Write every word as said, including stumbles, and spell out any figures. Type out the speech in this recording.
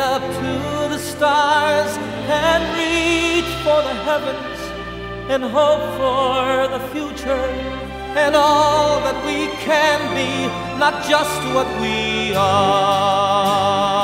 up to the stars and reach for the heavens and hope for the future and all that we can be, not just what we are.